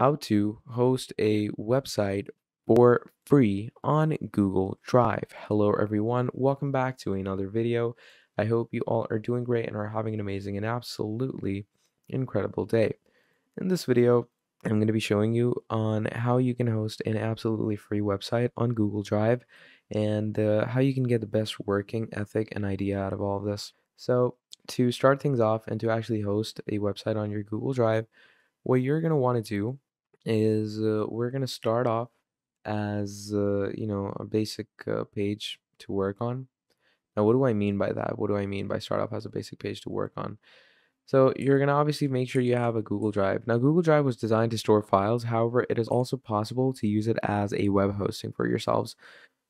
how to host a website for free on Google Drive. Hello everyone, welcome back to another video. I hope you all are doing great and are having an amazing and absolutely incredible day. In this video, I'm going to be showing you on how you can host an absolutely free website on Google Drive and how you can get the best working ethic and idea out of all of this. So to start things off and to actually host a website on your Google Drive, what you're going to want to do is we're going to start off as a basic page to work on. Now, what do I mean by that? What do I mean by start off as a basic page to work on? So you're going to obviously make sure you have a Google Drive. Now, Google Drive was designed to store files. However, it is also possible to use it as a web hosting for yourselves.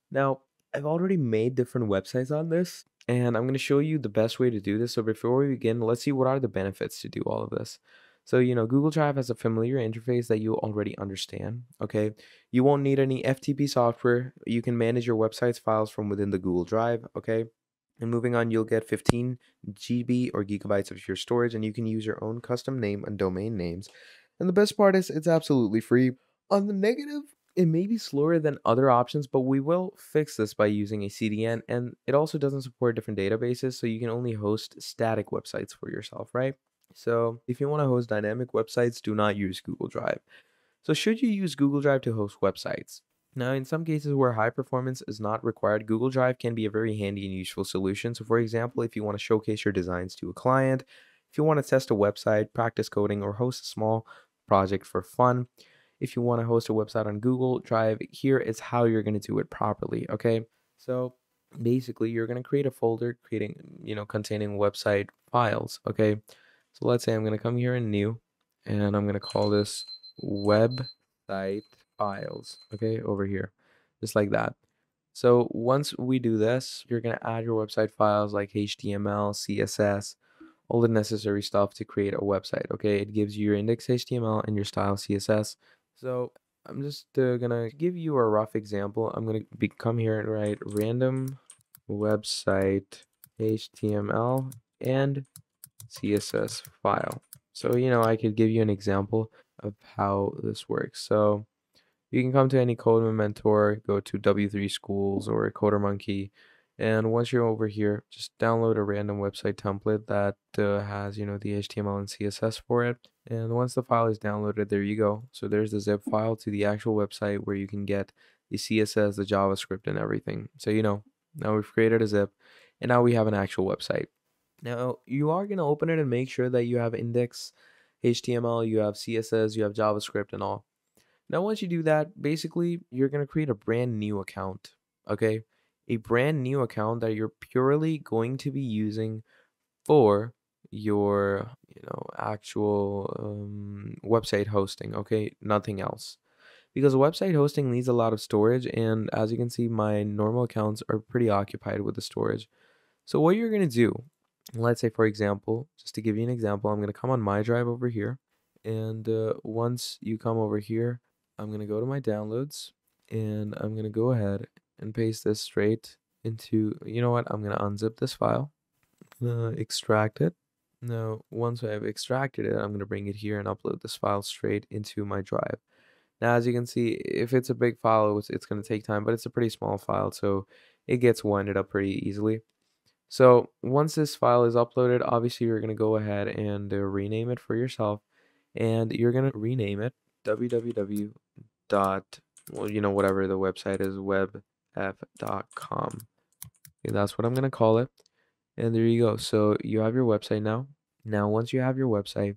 Now, I've already made different websites on this, and I'm going to show you the best way to do this. So before we begin, let's see what are the benefits to do all of this. So, Google Drive has a familiar interface that you already understand, okay? You won't need any FTP software. You can manage your website's files from within the Google Drive, okay? And moving on, you'll get 15 GB or gigabytes of your storage, and you can use your own custom name and domain names. And the best part is it's absolutely free. On the negative, it may be slower than other options, but we will fix this by using a CDN, and it also doesn't support different databases, so you can only host static websites for yourself, right? So if you want to host dynamic websites, do not use Google Drive. So should you use Google Drive to host websites? Now, in some cases where high performance is not required, Google Drive can be a very handy and useful solution. So for example, if you want to showcase your designs to a client, if you want to test a website, practice coding, or host a small project for fun, if you want to host a website on Google Drive, here is how you're going to do it properly, okay? So basically, you're going to create a folder containing website files, okay? So let's say I'm going to come here in new, and I'm going to call this website files, okay, over here, just like that. So once we do this, you're going to add your website files like HTML, CSS, all the necessary stuff to create a website, okay? It gives you your index HTML and your style CSS. So I'm just going to give you a rough example. I'm going to come here and write random website HTML and CSS file. So, I could give you an example of how this works. So you can come to any code mentor, go to W3Schools or CoderMonkey, and once you're over here, just download a random website template that has, the HTML and CSS for it. And once the file is downloaded, there you go. So there's the zip file to the actual website where you can get the CSS, the JavaScript, and everything. So, now we've created a zip, and now we have an actual website. Now, you are going to open it and make sure that you have index HTML, you have CSS, you have JavaScript and all. Now, once you do that, basically, you're going to create a brand new account, okay? A brand new account that you're purely going to be using for your, actual website hosting, okay? Nothing else. Because website hosting needs a lot of storage, and as you can see, my normal accounts are pretty occupied with the storage. So what you're going to do, let's say, for example, just to give you an example, I'm going to come on my drive over here. And once you come over here, I'm going to go to my downloads, and I'm going to go ahead and paste this straight into, I'm going to unzip this file, extract it. Now, once I've extracted it, I'm going to bring it here and upload this file straight into my drive. Now, as you can see, if it's a big file, it's going to take time, but it's a pretty small file, so it gets winded up pretty easily. So once this file is uploaded, obviously you're going to go ahead and rename it for yourself, and you're going to rename it www. Whatever the website is, webf.com. Okay, that's what I'm going to call it, and there you go. So you have your website now. Now, once you have your website,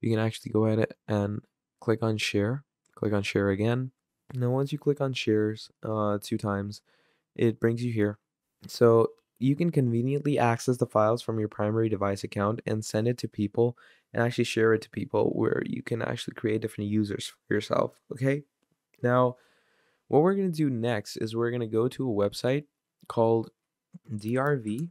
you can actually go ahead and click on share. Click on share again. Now, once you click on shares 2 times, it brings you here. So you can conveniently access the files from your primary device account and send it to people and actually share it to people, where you can actually create different users for yourself, okay? Now, what we're going to do next is we're going to go to a website called drv.tw.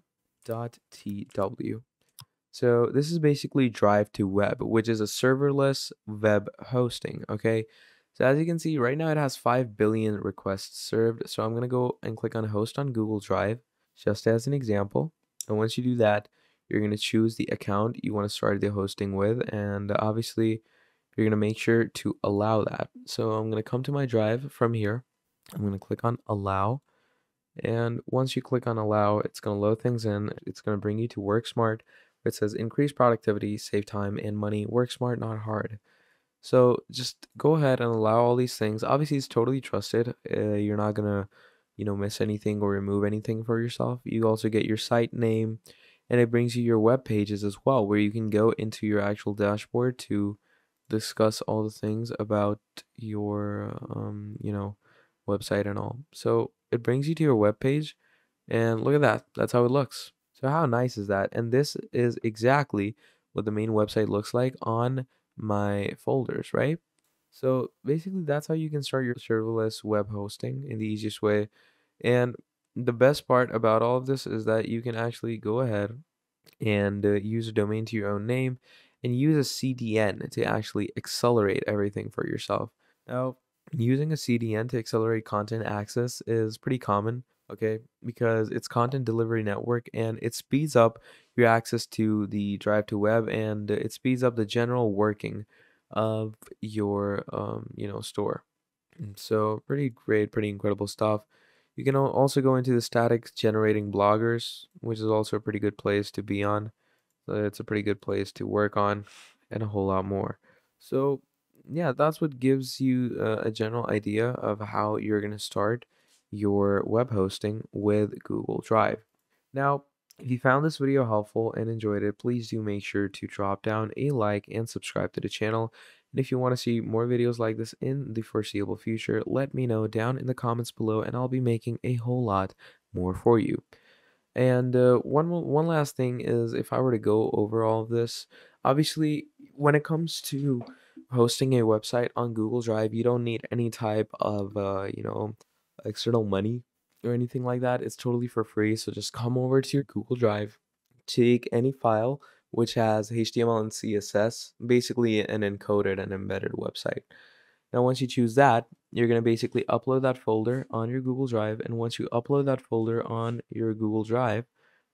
So this is basically Drive2Web, which is a serverless web hosting, okay? So as you can see, right now it has 5 billion requests served. So I'm going to go and click on host on Google Drive, just as an example. And once you do that, you're going to choose the account you want to start the hosting with. And obviously, you're going to make sure to allow that. So I'm going to come to my drive from here. I'm going to click on allow. And once you click on allow, it's going to load things in. It's going to bring you to work smart. It says increase productivity, save time and money, work smart, not hard. So just go ahead and allow all these things. Obviously, it's totally trusted. You're not going to, miss anything or remove anything for yourself. You also get your site name, and it brings you your web pages as well, where you can go into your actual dashboard to discuss all the things about your, website and all. So it brings you to your web page, and look at that. That's how it looks. So how nice is that? And this is exactly what the main website looks like on my folders, right? So basically, that's how you can start your serverless web hosting in the easiest way. And the best part about all of this is that you can actually go ahead and use a domain to your own name and use a CDN to actually accelerate everything for yourself. Now, using a CDN to accelerate content access is pretty common, okay, because it's content delivery network, and it speeds up your access to the Drive2Web, and it speeds up the general working of your store. So pretty great, pretty incredible stuff. You can also go into the static generating bloggers, which is also a pretty good place to be on. It's a pretty good place to work on, and a whole lot more. So yeah, that's what gives you a general idea of how you're going to start your web hosting with Google Drive. Now, if you found this video helpful and enjoyed it, please do make sure to drop down a like and subscribe to the channel. And if you want to see more videos like this in the foreseeable future, let me know down in the comments below, and I'll be making a whole lot more for you. And one last thing is, if I were to go over all of this, obviously, when it comes to hosting a website on Google Drive, you don't need any type of, external money or anything like that. It's totally for free. So just come over to your Google Drive, take any file which has HTML and CSS, basically an encoded and embedded website. Now, once you choose that, you're going to basically upload that folder on your Google Drive. And once you upload that folder on your Google Drive,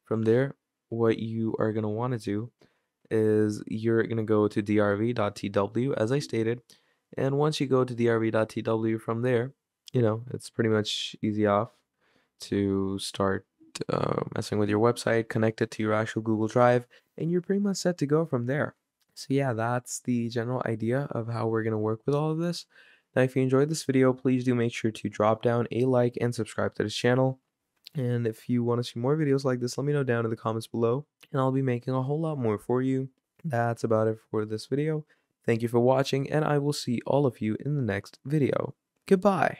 from there, what you are going to want to do is you're going to go to drv.tw, as I stated. And once you go to drv.tw, from there, it's pretty much easy off to start messing with your website, connect it to your actual Google Drive, and you're pretty much set to go from there. So yeah, that's the general idea of how we're going to work with all of this. Now, if you enjoyed this video, please do make sure to drop down a like and subscribe to this channel. And if you want to see more videos like this, let me know down in the comments below, and I'll be making a whole lot more for you. That's about it for this video. Thank you for watching, and I will see all of you in the next video. Goodbye.